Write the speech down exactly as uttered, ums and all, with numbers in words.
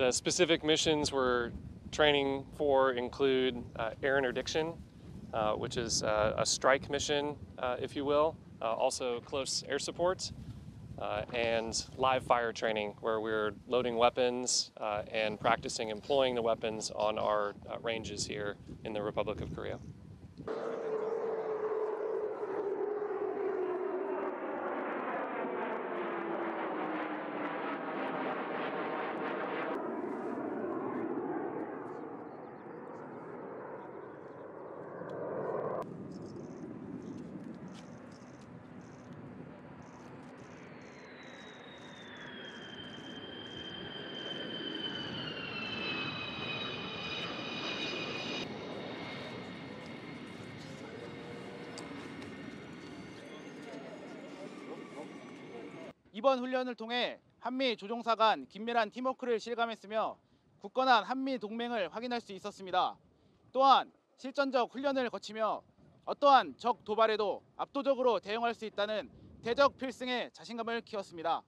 The specific missions we're training for include uh, air interdiction, uh, which is uh, a strike mission, uh, if you will, uh, also close air support, uh, and live fire training, where we're loading weapons uh, and practicing employing the weapons on our uh, ranges here in the Republic of Korea. 이번 훈련을 통해 한미 조종사 간 긴밀한 팀워크를 실감했으며 굳건한 한미 동맹을 확인할 수 있었습니다. 또한 실전적 훈련을 거치며 어떠한 적 도발에도 압도적으로 대응할 수 있다는 대적 필승의 자신감을 키웠습니다.